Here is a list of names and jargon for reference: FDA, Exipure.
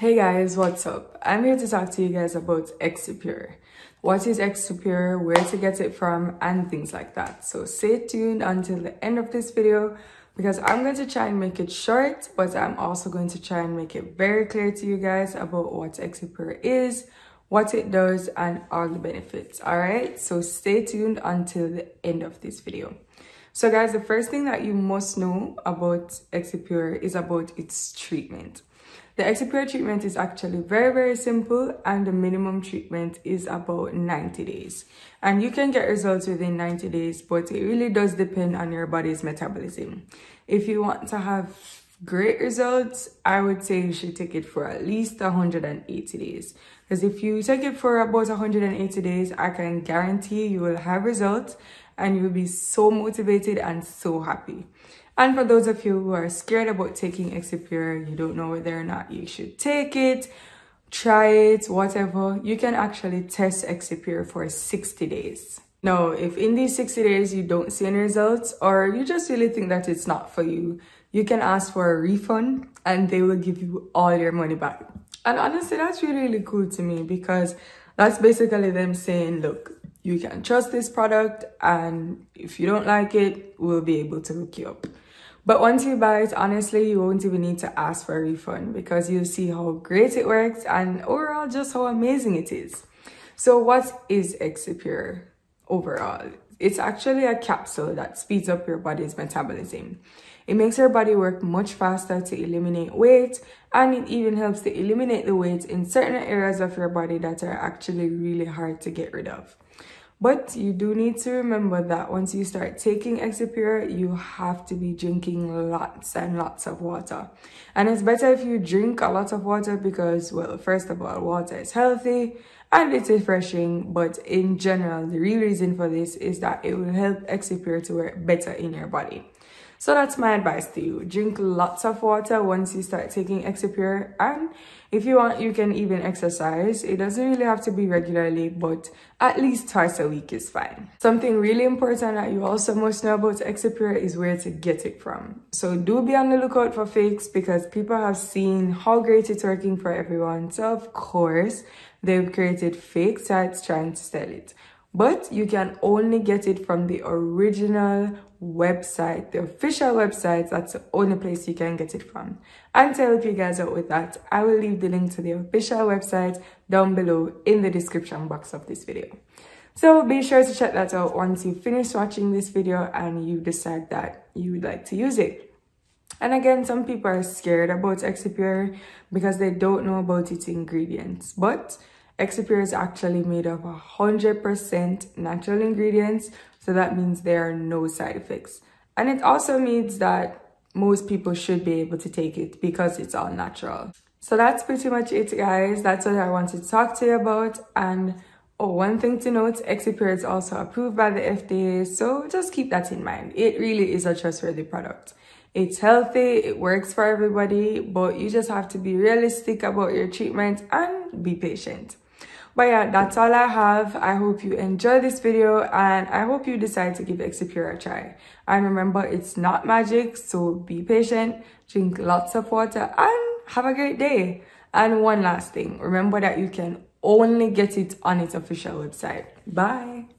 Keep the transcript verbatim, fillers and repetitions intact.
Hey guys, what's up? I'm here to talk to you guys about Exipure. What is Exipure, where to get it from, and things like that. So stay tuned until the end of this video because I'm going to try and make it short, but I'm also going to try and make it very clear to you guys about what Exipure is, what it does, and all the benefits. All right, so stay tuned until the end of this video. So guys, the first thing that you must know about Exipure is about its treatment. The Exipure treatment is actually very, very simple, and the minimum treatment is about ninety days. And you can get results within ninety days, but it really does depend on your body's metabolism. If you want to have great results, I would say you should take it for at least one hundred eighty days. Because if you take it for about one hundred eighty days, I can guarantee you will have results and you'll be so motivated and so happy. And for those of you who are scared about taking Exipure, you don't know whether or not you should take it, try it, whatever, you can actually test Exipure for sixty days. Now, if in these sixty days you don't see any results or you just really think that it's not for you, you can ask for a refund and they will give you all your money back. And honestly, that's really, really cool to me because that's basically them saying, look, you can trust this product, and if you don't like it, we'll be able to hook you up. But once you buy it, honestly, you won't even need to ask for a refund because you'll see how great it works and overall just how amazing it is. So what is Exipure overall? It's actually a capsule that speeds up your body's metabolism. It makes your body work much faster to eliminate weight, and it even helps to eliminate the weight in certain areas of your body that are actually really hard to get rid of. But you do need to remember that once you start taking Exipure, you have to be drinking lots and lots of water. And it's better if you drink a lot of water because, well, first of all, water is healthy and it's refreshing. But in general, the real reason for this is that it will help Exipure to work better in your body. So that's my advice to you. Drink lots of water once you start taking Exipure. And if you want, you can even exercise. It doesn't really have to be regularly, but at least twice a week is fine. Something really important that you also must know about Exipure is where to get it from. So do be on the lookout for fakes because people have seen how great it's working for everyone. So of course, they've created fake sites trying to sell it. But you can only get it from the original website, the official website. That's the only place you can get it from. And to help you guys out with that, I will leave the link to the official website down below in the description box of this video. So be sure to check that out once you finish watching this video and you decide that you would like to use it. And again, some people are scared about Exipure because they don't know about its ingredients, but Exipure is actually made of one hundred percent natural ingredients, so that means there are no side effects. And it also means that most people should be able to take it because it's all natural. So that's pretty much it, guys. That's what I wanted to talk to you about. And oh, one thing to note, Exipure is also approved by the F D A, so just keep that in mind. It really is a trustworthy product. It's healthy, it works for everybody, but you just have to be realistic about your treatment and be patient. But yeah, that's all I have. I hope you enjoyed this video and I hope you decide to give Exipure a try. And remember, it's not magic, so be patient, drink lots of water, and have a great day. And one last thing, remember that you can only get it on its official website. Bye!